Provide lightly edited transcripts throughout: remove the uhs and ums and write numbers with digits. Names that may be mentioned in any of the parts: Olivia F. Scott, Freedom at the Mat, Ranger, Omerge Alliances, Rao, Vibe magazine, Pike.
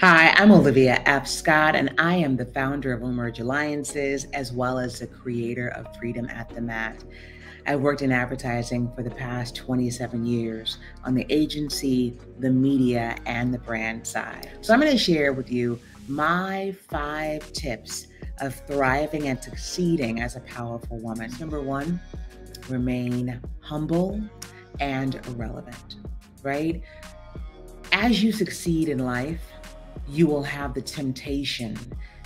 Hi, I'm Olivia F. Scott, and I am the founder of Omerge Alliances, as well as the creator of Freedom at the Mat. I worked in advertising for the past 27 years on the agency, the media, and the brand side. So I'm going to share with you my 5 tips of thriving and succeeding as a powerful woman. Number 1, remain humble and relevant, right? As you succeed in life, you will have the temptation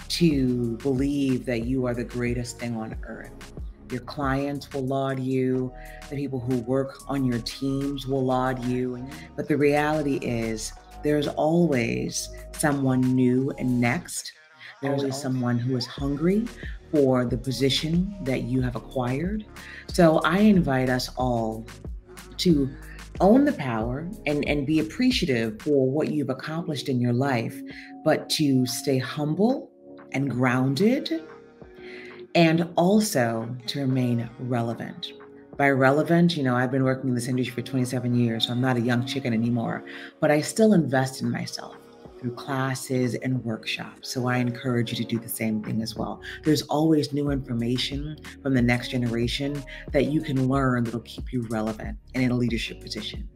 to believe that you are the greatest thing on earth. Your clients will laud you. The people who work on your teams will laud you. But the reality is there's always someone new and next. There's always someone who is hungry for the position that you have acquired. So I invite us all to own the power and be appreciative for what you've accomplished in your life, but to stay humble and grounded, and also to remain relevant. By relevant, you know, I've been working in this industry for 27 years, so I'm not a young chicken anymore, but I still invest in myself through classes and workshops. So I encourage you to do the same thing as well. There's always new information from the next generation that you can learn that'll keep you relevant and in a leadership position.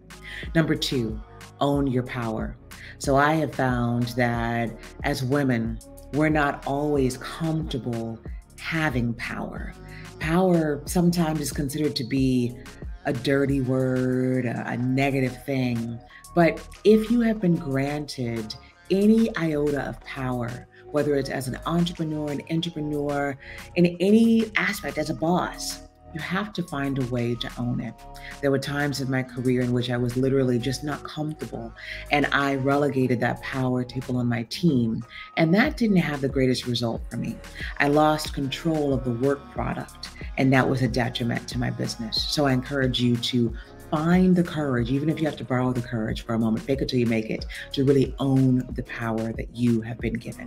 Number 2, own your power. So I have found that as women, we're not always comfortable having power. Power sometimes is considered to be a dirty word, a negative thing. But if you have been granted any iota of power, whether it's as an entrepreneur, in any aspect, as a boss, you have to find a way to own it. There were times in my career in which I was literally just not comfortable, and I relegated that power to people on my team, and that didn't have the greatest result for me. I lost control of the work product, and that was a detriment to my business. So I encourage you to find the courage, even if you have to borrow the courage for a moment, fake it till you make it, to really own the power that you have been given.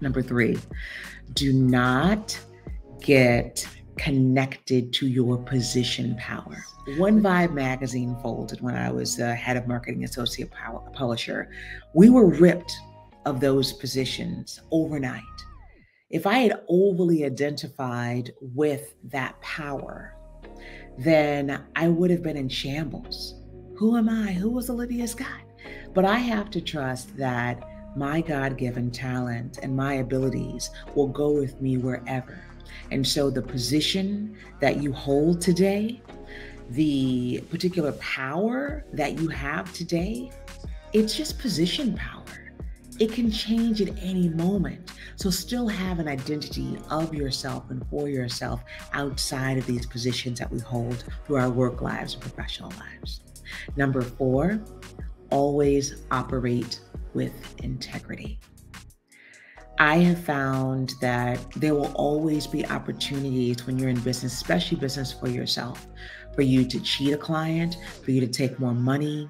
Number 3, do not get connected to your position power. When Vibe magazine folded, when I was head of marketing associate publisher, we were ripped of those positions overnight. If I had overly identified with that power, then I would have been in shambles. Who am I? Who was Olivia Scott? But I have to trust that my God-given talent and my abilities will go with me wherever. And so the position that you hold today, the particular power that you have today, it's just position power. It can change at any moment. So still have an identity of yourself and for yourself outside of these positions that we hold through our work lives and professional lives. Number 4, always operate with integrity. I have found that there will always be opportunities when you're in business, especially business for yourself, for you to cheat a client, for you to take more money.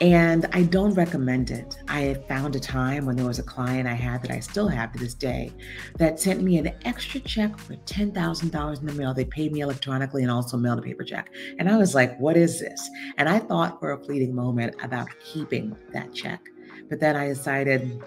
And I don't recommend it. I have found a time when there was a client I had that I still have to this day that sent me an extra check for $10,000 in the mail. They paid me electronically and also mailed a paper check. And I was like, what is this? And I thought for a fleeting moment about keeping that check. But then I decided,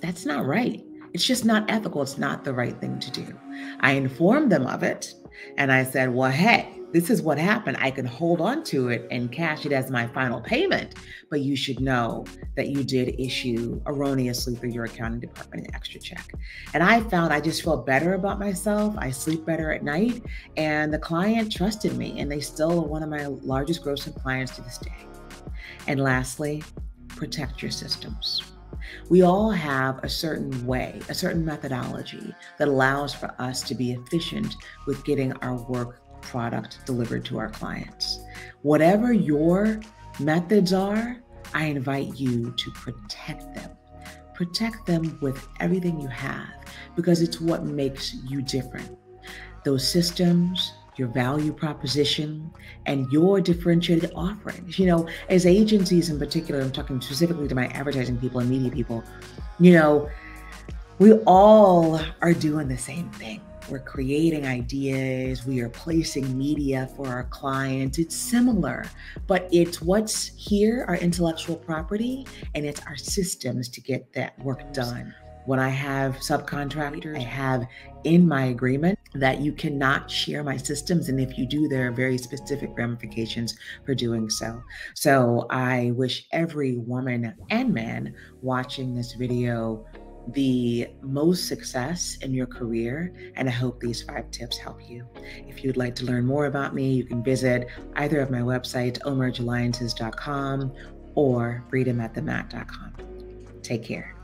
that's not right. It's just not ethical. It's not the right thing to do. I informed them of it. And I said, well, hey, this is what happened. I can hold on to it and cash it as my final payment, but you should know that you did issue erroneously through your accounting department an extra check. And I found I just felt better about myself. I sleep better at night, and the client trusted me, and they still are one of my largest grossing clients to this day. And lastly, protect your systems. We all have a certain way, a certain methodology that allows for us to be efficient with getting our work product delivered to our clients. Whatever your methods are, I invite you to protect them. Protect them with everything you have, because it's what makes you different. Those systems, your value proposition, and your differentiated offerings. You know, as agencies in particular, I'm talking specifically to my advertising people and media people, you know, we all are doing the same thing. We're creating ideas. We are placing media for our clients. It's similar, but it's what's here, our intellectual property, and it's our systems to get that work done. When I have subcontractors, I have in my agreement that you cannot share my systems. And if you do, there are very specific ramifications for doing so. So I wish every woman and man watching this video the most success in your career, and I hope these 5 tips help you. If you'd like to learn more about me, you can visit either of my websites, omergealliances.com or freedomatthemat.com. Take care.